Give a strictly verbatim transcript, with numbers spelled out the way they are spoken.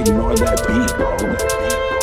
ignore that beat, bro.